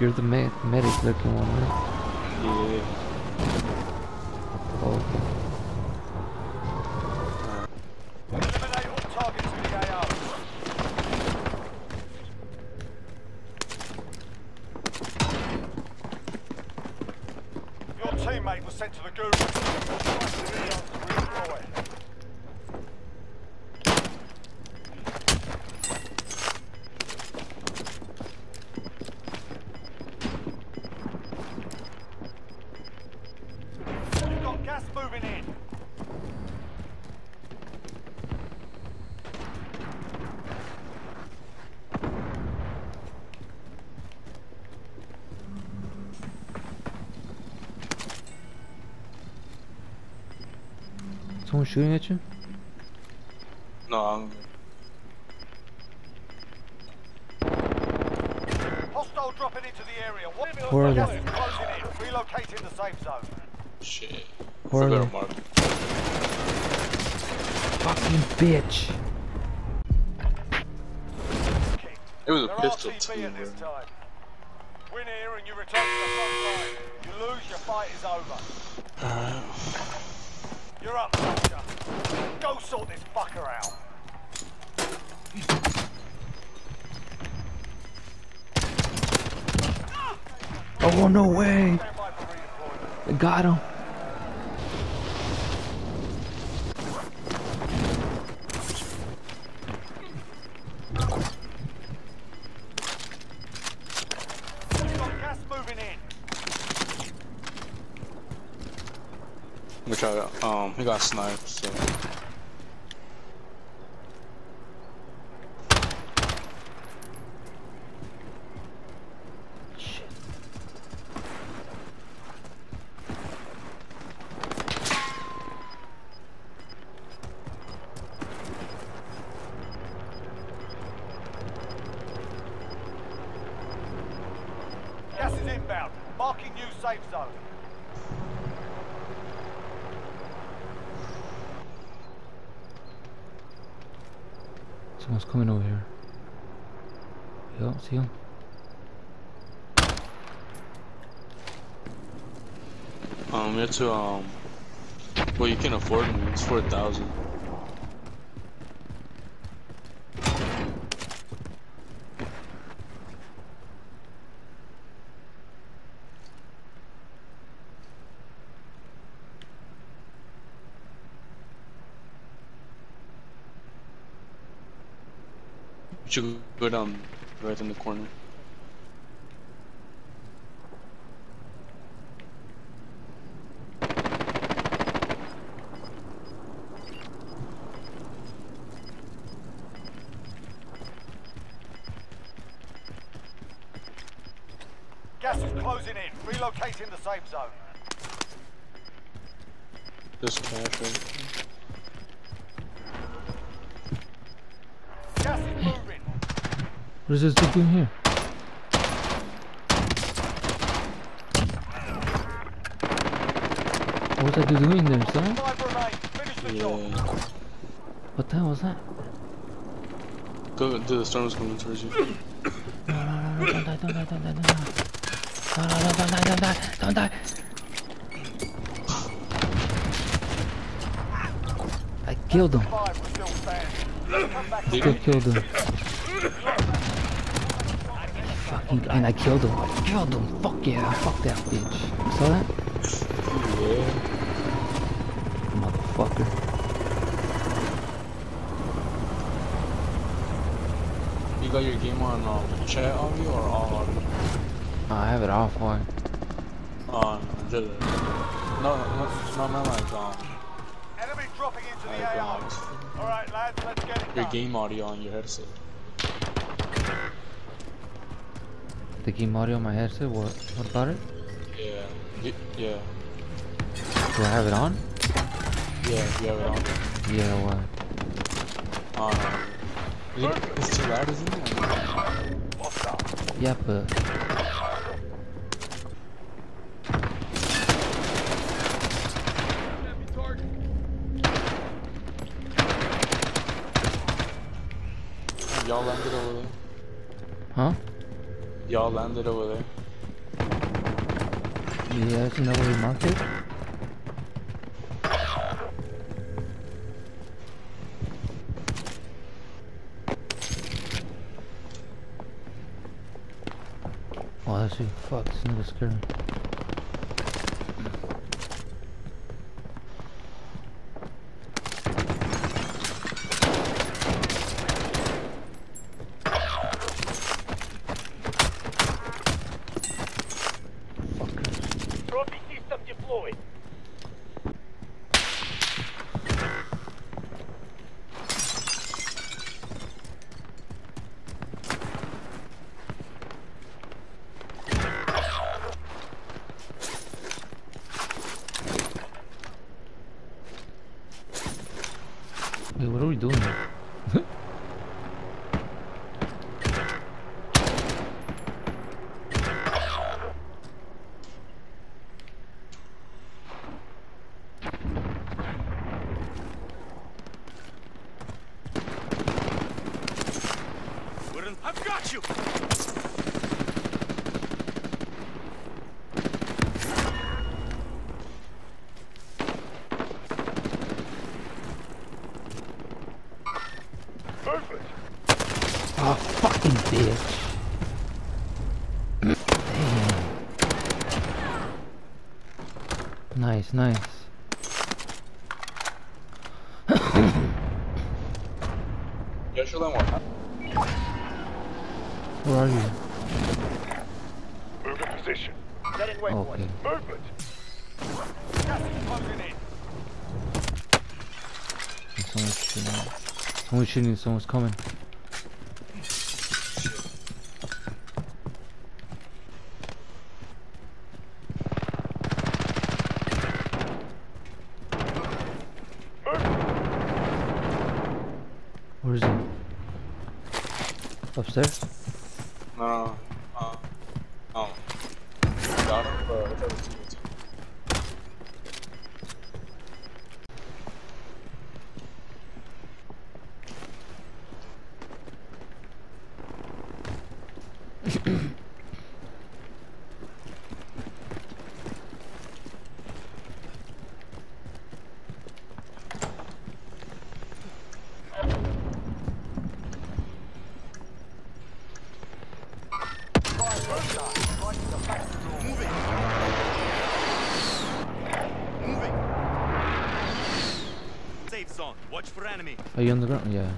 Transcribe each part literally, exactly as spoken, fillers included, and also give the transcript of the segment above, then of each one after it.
You're the med medic looking one, right? Yeah. Oh, okay. Eliminate all targets in the A R. Your teammate was sent to the Guru. To redeploy. Someone shooting at you? No, I'm good. Hostile dropping into the area. Where are they? Relocating the safe zone. Shit. Where are they? Fucking bitch. It was a pistol too, man. Win here and you return to the front line. You lose, your fight is over. Alright. You're up, soldier. Go sort this fucker out. Oh, no way. I got him. Which I got, um, he got sniped, so. Shit. Gas is inbound, marking new safe zone. Someone's coming over here. Yep, see him. Um, you have to, um... Well, you can afford me. It's four thousand. You go down right in the corner. Gas is closing in, relocating the safe zone. This cash. What is this dude doing here? What was that dude doing there, son? Yeah. What the hell was that? Dude, the storm is coming towards you. No, no, no, no, don't die, don't die, don't die, don't die. No, no, no, don't die, don't die, don't die. I killed him. Still killed him. Fucking, and I killed him. I killed him. Fuck yeah. Fuck that bitch. You saw that? Yeah. Motherfucker. You got your game on um, chat on you or all on you? Oh, I have it off. Why? On. Um, no, no, no, no, like um. Enemy dropping into the A R. All right, lads, let's get it. Your game audio on your headset. The game audio on my headset, what, what about it? Yeah, y yeah. Do I have it on? Yeah, you have it on. Yeah, why? Um, it, it's too loud, isn't it? Yeah, but... Y'all landed over there. Huh? Y'all landed over there. You guys know where he marked it? Oh, that's who. Fuck, this nigga scared. Wait, what are we doing here? I've got you! Perfect. Ah, oh, fucking bitch. Damn. Nice, nice. Where are you? Move to position. Setting waypoint. Movement. Someone's shooting. Someone's shooting. Someone's coming. Where is he? Upstairs? No, uh, no. Got him, but I thought it was good. Watch for enemy. Are you on the ground? Yeah.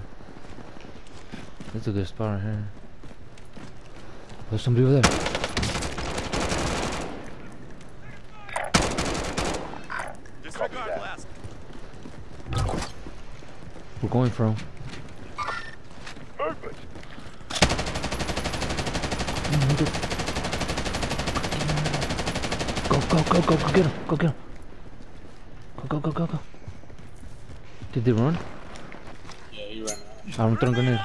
That's a good spot right here. There's somebody over there. Disregard last. We're going for him. Perfect. Go, go, go, go, go, get him. Go, get him. Go, go, go, go, go. Did they run? Yeah, he ran out. I'm throwing grenade.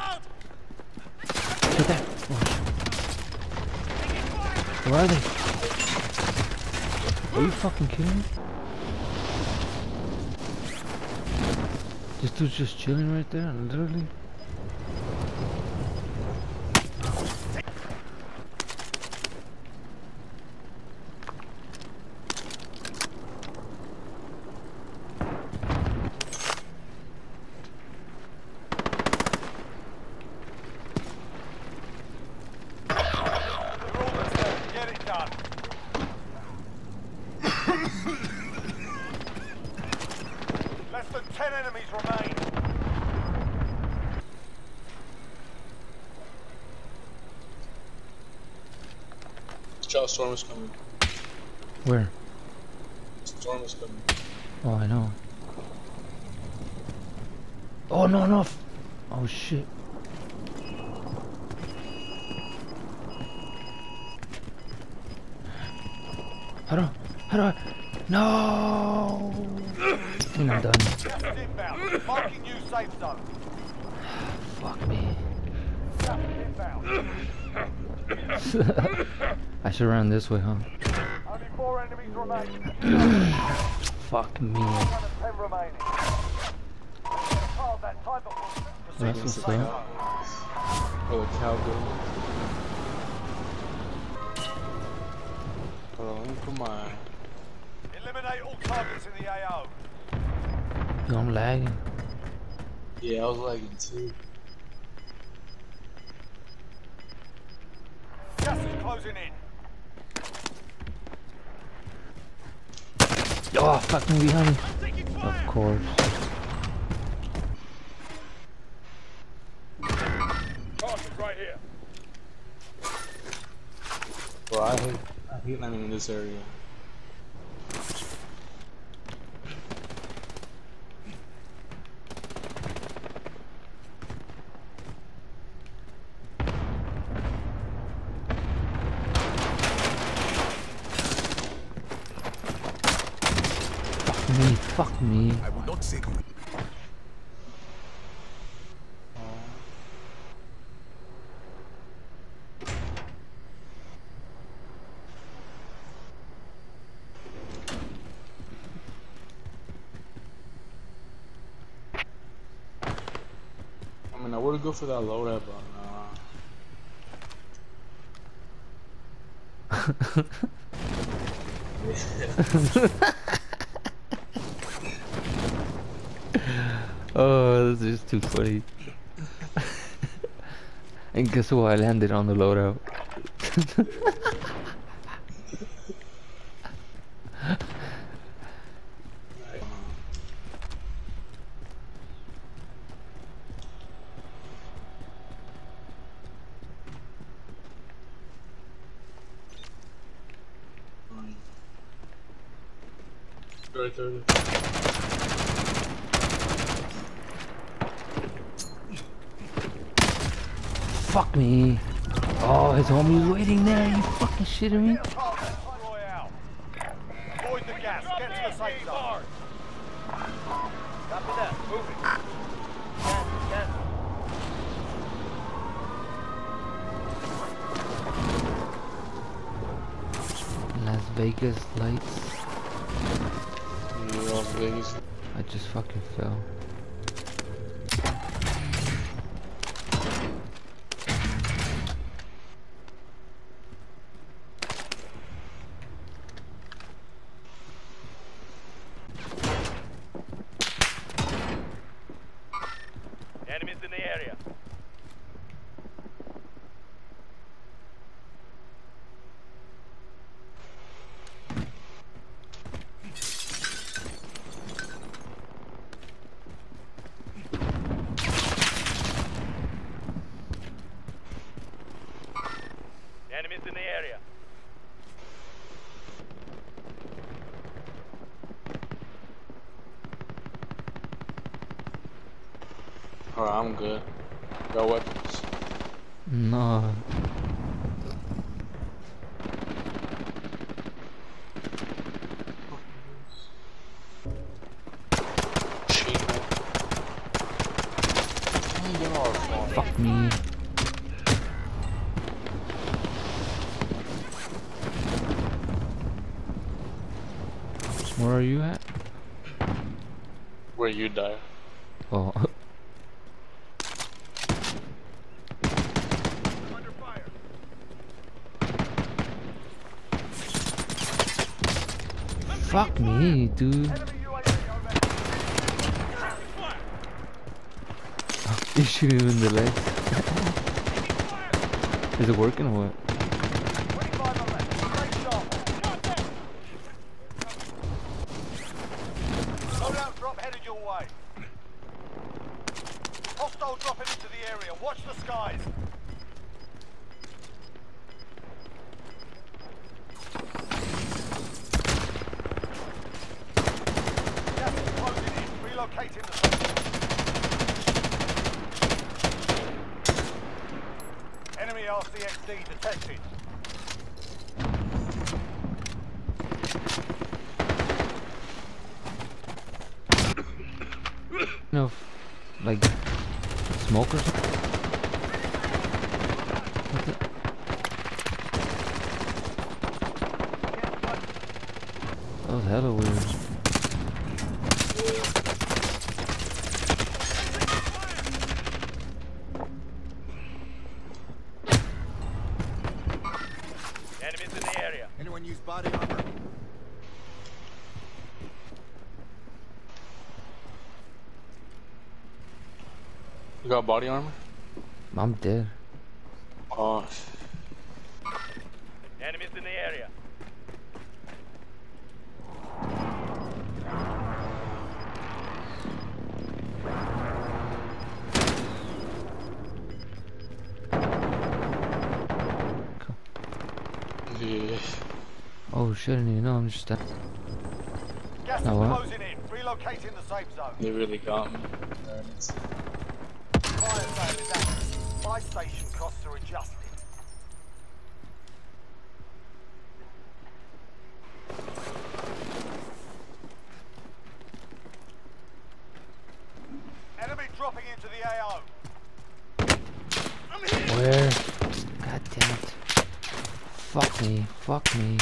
Take that. Oh. Where are they? Are you fucking kidding me? This dude's just chilling right there, literally. Less than ten enemies remain. Charles, storm is coming. Where? Storm is coming. Oh, I know. Oh no, no! Oh shit! How do? How do I? No! I'm not done. Marking new safe zone. Fuck me. I should run this way, huh? Only four enemies remain. Fuck me. That's what's up. Oh, cowgirl. Eliminate all targets in the A O. I'm lagging. Yeah, I was lagging too. Gas is closing in. Oh, fucking behind me. Of course. Target's right here. Bro, I hate, I hate landing in this area. Me, fuck me. I will not say good. I mean, I would go for that loadout, but nah. Oh, this is too funny. And guess what? I landed on the loadout. Right there. Fuck me. Oh, his homie's waiting there. You fucking shitting me? Avoid the gas. Get to the safe zone. Copy that. Move it. Gas, gas. Las Vegas lights. Las Vegas. I just fucking fell. In the area. Alright, I'm good. Got weapons. No. Fuck me. Where are you at? Where you die. Oh. I'm under fire. Fuck me, dude. You shoot him in the legs. Is it working or what? Hostile dropping into the area. Watch the skies. Gas is closing in. Relocating the zone. Enemy R C X D detected. No, like smokers. What the? That was hella weird. Enemies in the area. Anyone use body? You got body armor? I'm dead. Oh. Enemies in the area. Oh shit, I didn't even know, I'm just dead. Gas is closing in, relocating the safe zone. They really got me. Fire zone is active. My station costs are adjusted. Enemy dropping into the A O. I'm here. Where? God damn it. Fuck me, fuck me.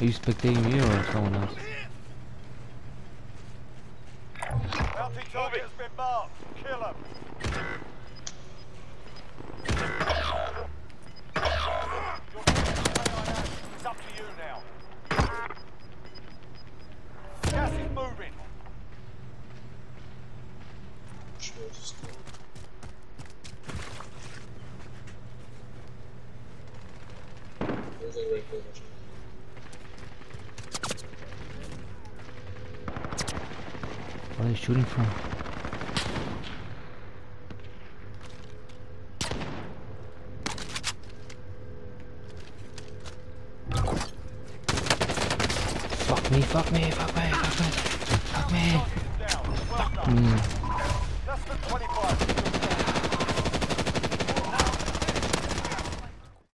Are you spectating me or someone else? Healthy target has been marked. Kill him. Your A I A is up to you now. Gas is moving. Jesus. There's a red bullet. Where are they shooting from? Fuck me, fuck me, fuck me, fuck me, fuck me, fuck me. Fuck me. Fuck me.